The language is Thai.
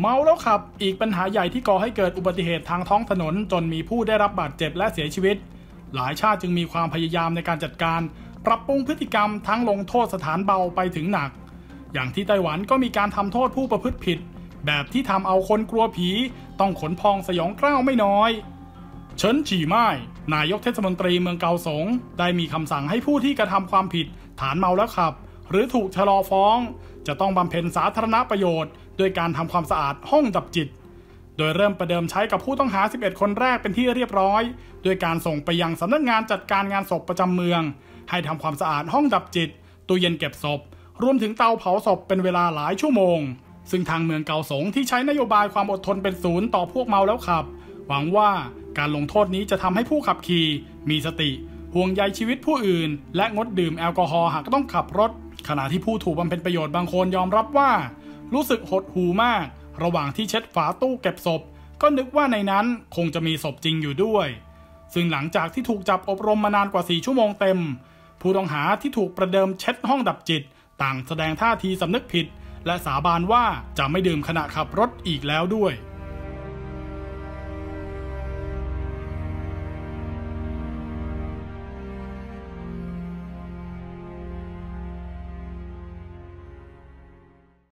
เมาแล้วขับอีกปัญหาใหญ่ที่ก่อให้เกิดอุบัติเหตุทางท้องถนนจนมีผู้ได้รับบาดเจ็บและเสียชีวิตหลายชาติจึงมีความพยายามในการจัดการปรับปรุงพฤติกรรมทั้งลงโทษสถานเบาไปถึงหนักอย่างที่ไต้หวันก็มีการทำโทษผู้ประพฤติผิดแบบที่ทำเอาคนกลัวผีต้องขนพองสยองกล้าวไม่น้อยเฉินฉี่ไม้นายกเทศมนตรีเมืองเกาสงได้มีคำสั่งให้ผู้ที่กระทำความผิดฐานเมาแล้วขับหรือถูกชะลอฟ้องจะต้องบำเพ็ญสาธารณประโยชน์โดยการทำความสะอาดห้องดับจิตโดยเริ่มประเดิมใช้กับผู้ต้องหา11คนแรกเป็นที่เรียบร้อยโดยการส่งไปยังสำนักงานจัดการงานศพประจำเมืองให้ทำความสะอาดห้องดับจิตตู้เย็นเก็บศพรวมถึงเตาเผาศพเป็นเวลาหลายชั่วโมงซึ่งทางเมืองเกาสงที่ใช้นโยบายความอดทนเป็นศูนย์ต่อพวกเมาแล้วขับหวังว่าการลงโทษนี้จะทำให้ผู้ขับขี่มีสติห่วงใยชีวิตผู้อื่นและงดดื่มแอลกอฮอล์หากต้องขับรถขณะที่ผู้ถูกบำเพ็ญประโยชน์บางคนยอมรับว่ารู้สึกหดหู่มากระหว่างที่เช็ดฝาตู้เก็บศพก็นึกว่าในนั้นคงจะมีศพจริงอยู่ด้วยซึ่งหลังจากที่ถูกจับอบรมมานานกว่า4ชั่วโมงเต็มผู้ต้องหาที่ถูกประเดิมเช็ดห้องดับจิตต่างแสดงท่าทีสำนึกผิดและสาบานว่าจะไม่ดื่มขณะขับรถอีกแล้วด้วย